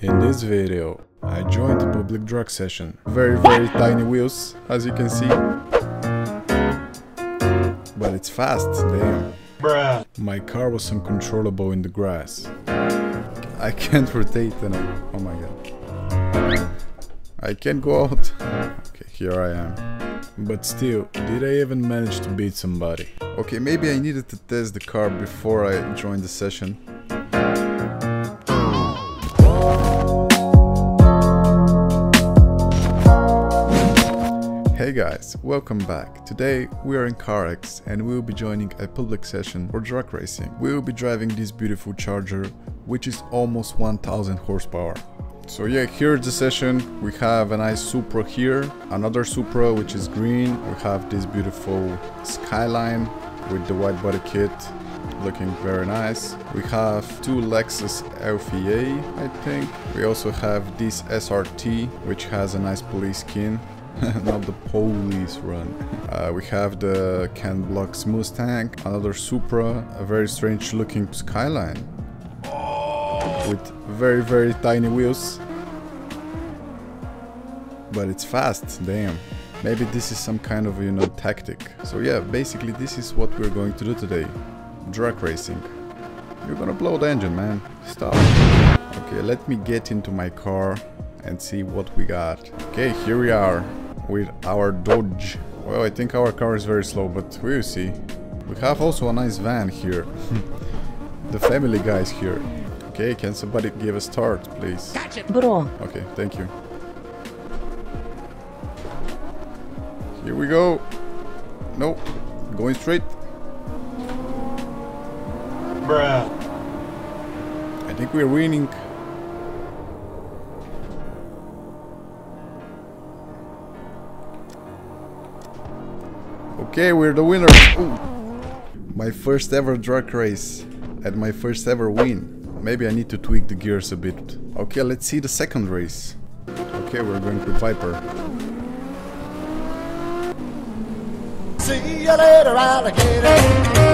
In this video, I joined the public drag session. Very tiny wheels, as you can see. But it's fast, damn. Bruh. My car was uncontrollable in the grass. I can't rotate and oh my god. I can't go out. Okay, here I am. But still, did I even manage to beat somebody? Okay, maybe I needed to test the car before I joined the session. Hey guys, welcome back. Today we are in CarX and we will be joining a public session for drag racing. We will be driving this beautiful Charger, which is almost 1000 horsepower. So yeah, here's the session. We have a nice Supra here, another Supra which is green. We have this beautiful Skyline with the white body kit, looking very nice. We have two Lexus LFA, I think. We also have this SRT, which has a nice police skin. Not the police run. We have the Ken Block's Mustang, another Supra, a very strange looking Skyline with very tiny wheels, but it's fast, damn. Maybe this is some kind of, you know, tactic. So yeah, basically this is what we're going to do today. Drag racing. You're gonna blow the engine, man. Stop. Okay, let me get into my car and see what we got. Okay, here we are with our Dodge. Well, I think our car is very slow, but we'll see. We have also a nice van here. The Family Guy's here. Okay, can somebody give a start, please? Gotcha, bro. Okay, thank you. Here we go. No, going straight. Bruh. I think we're winning. Okay, we're the winner. Ooh. My first ever drag race and my first ever win. Maybe I need to tweak the gears a bit. Okay, let's see the second race. Okay, we're going with Viper. See you later, alligator.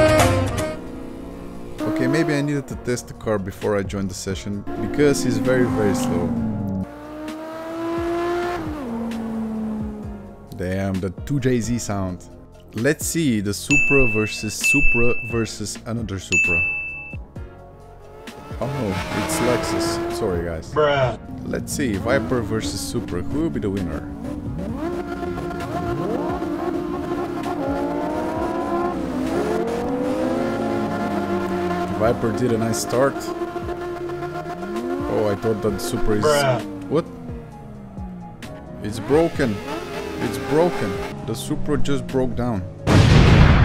Okay, maybe I needed to test the car before I joined the session because it's very slow. Damn, the 2JZ sound. Let's see the Supra versus another Supra. Oh, it's Lexus. Sorry, guys. Bruh. Let's see, Viper versus Supra. Who will be the winner? Viper did a nice start. Oh, I thought that Supra is... Bruh. What? It's broken. It's broken. The Supra just broke down.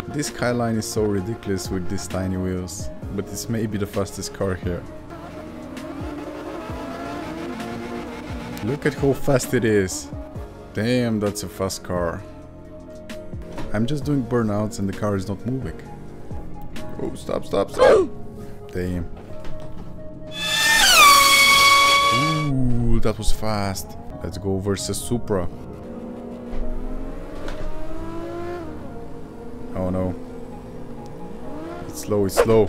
This Skyline is so ridiculous with these tiny wheels, but it's maybe the fastest car here. Look at how fast it is. Damn, that's a fast car. I'm just doing burnouts and the car is not moving. Oh, stop. Damn. Ooh, that was fast. Let's go versus Supra. Oh no, it's slow.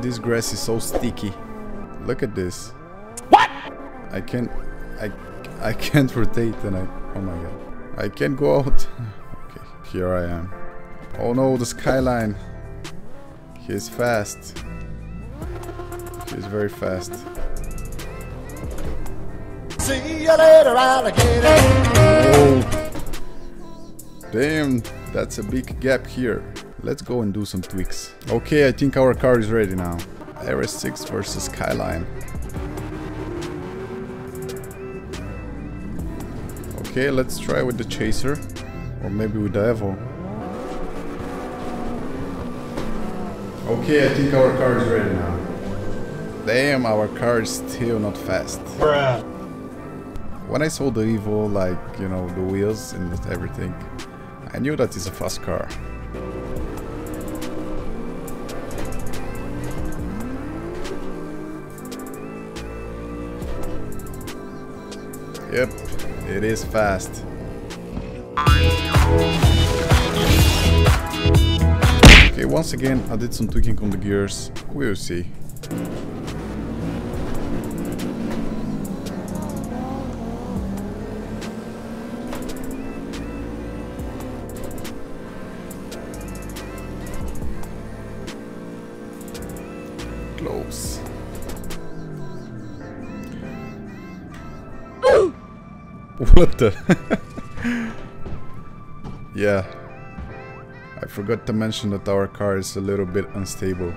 This grass is so sticky. Look at this. What? I can't rotate and oh my god. I can't go out. Okay, here I am. Oh no, the Skyline. He's fast. He's very fast. See you later, alligator. Oh. Damn. That's a big gap here. Let's go and do some tweaks. Okay, I think our car is ready now. RS6 versus Skyline. Okay, let's try with the Chaser. Or maybe with the Evo. Okay, I think our car is ready now. Damn, our car is still not fast. Bruh. When I saw the Evo, like, you know, the wheels and everything, I knew that it's a fast car. Yep, it is fast. Okay, once again I did some tweaking on the gears. We'll see. What the? Yeah. I forgot to mention that our car is a little bit unstable.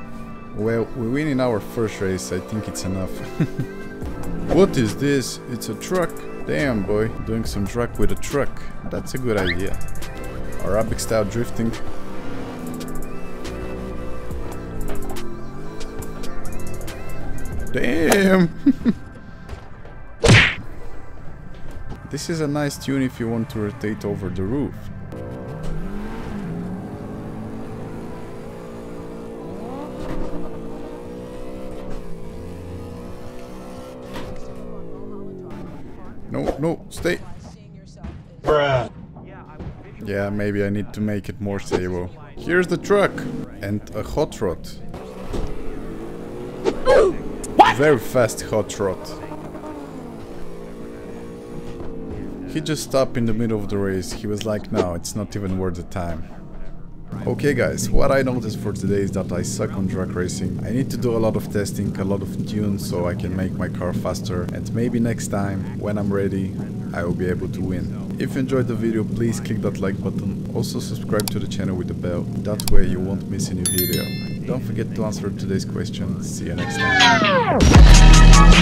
Well, we win in our first race, I think it's enough. What is this? It's a truck? Damn, boy. Doing some truck with a truck. That's a good idea. Arabic style drifting. Damn! This is a nice tune if you want to rotate over the roof. No, stay. Bruh. Yeah, maybe I need to make it more stable. Here's the truck and a hot rod. What? Very fast hot rod. He just stopped in the middle of the race. He was like, no, it's not even worth the time. Okay guys, what I noticed for today is that I suck on drag racing. I need to do a lot of testing, a lot of tunes, so I can make my car faster, and maybe next time, when I'm ready, I will be able to win. If you enjoyed the video, please click that like button. Also subscribe to the channel with the bell, that way you won't miss a new video. Don't forget to answer today's question. See you next time.